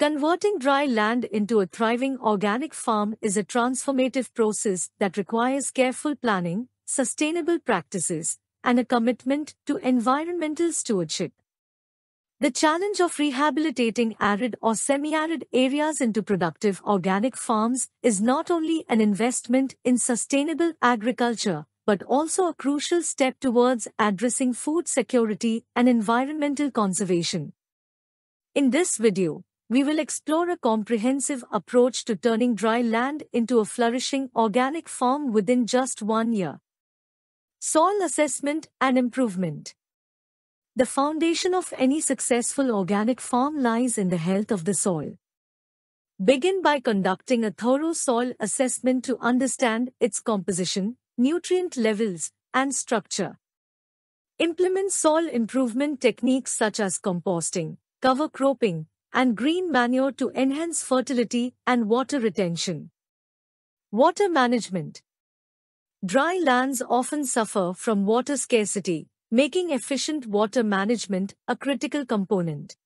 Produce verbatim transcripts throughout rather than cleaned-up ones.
Converting dry land into a thriving organic farm is a transformative process that requires careful planning, sustainable practices, and a commitment to environmental stewardship. The challenge of rehabilitating arid or semi-arid areas into productive organic farms is not only an investment in sustainable agriculture, but also a crucial step towards addressing food security and environmental conservation. In this video, we will explore a comprehensive approach to turning dry land into a flourishing organic farm within just one year. Soil assessment and improvement. The foundation of any successful organic farm lies in the health of the soil. Begin by conducting a thorough soil assessment to understand its composition, nutrient levels, and structure. Implement soil improvement techniques such as composting, cover cropping, and green manure to enhance fertility and water retention. Water management. Dry lands often suffer from water scarcity, making efficient water management a critical component.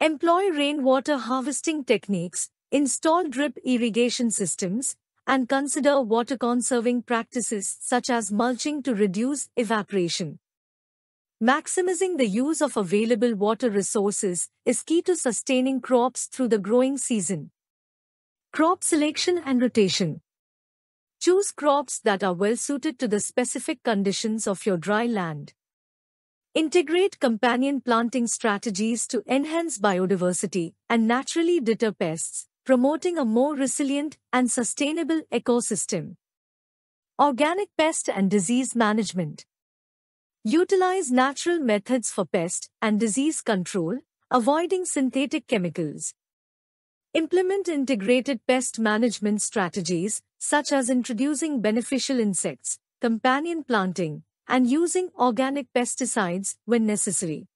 Employ rainwater harvesting techniques, install drip irrigation systems, and consider water-conserving practices such as mulching to reduce evaporation. Maximizing the use of available water resources is key to sustaining crops through the growing season. Crop selection and rotation. Choose crops that are well-suited to the specific conditions of your dry land. Integrate companion planting strategies to enhance biodiversity and naturally deter pests, promoting a more resilient and sustainable ecosystem. Organic pest and disease management. Utilize natural methods for pest and disease control, avoiding synthetic chemicals. Implement integrated pest management strategies, such as introducing beneficial insects, companion planting, and using organic pesticides when necessary.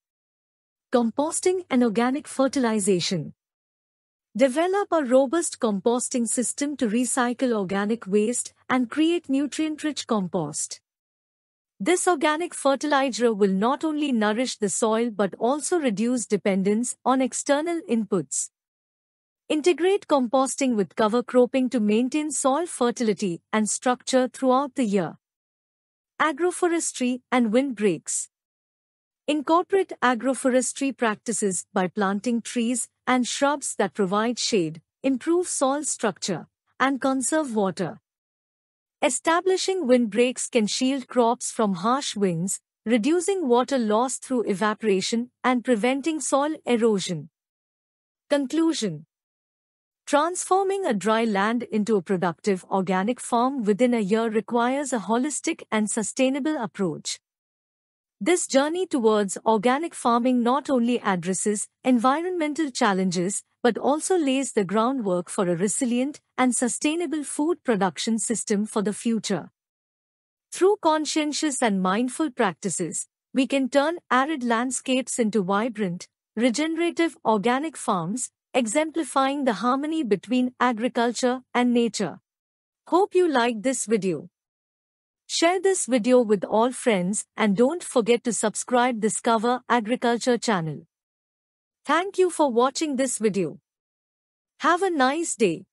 Composting and organic fertilization. Develop a robust composting system to recycle organic waste and create nutrient-rich compost. This organic fertilizer will not only nourish the soil but also reduce dependence on external inputs. Integrate composting with cover cropping to maintain soil fertility and structure throughout the year. Agroforestry and windbreaks. Incorporate agroforestry practices by planting trees and shrubs that provide shade, improve soil structure, and conserve water. Establishing windbreaks can shield crops from harsh winds, reducing water loss through evaporation and preventing soil erosion. Conclusion. Transforming a dry land into a productive organic farm within a year requires a holistic and sustainable approach. This journey towards organic farming not only addresses environmental challenges but also lays the groundwork for a resilient and sustainable food production system for the future. Through conscientious and mindful practices, we can turn arid landscapes into vibrant, regenerative organic farms, exemplifying the harmony between agriculture and nature. Hope you liked this video. Share this video with all friends and don't forget to subscribe Discover Agriculture channel. Thank you for watching this video. Have a nice day.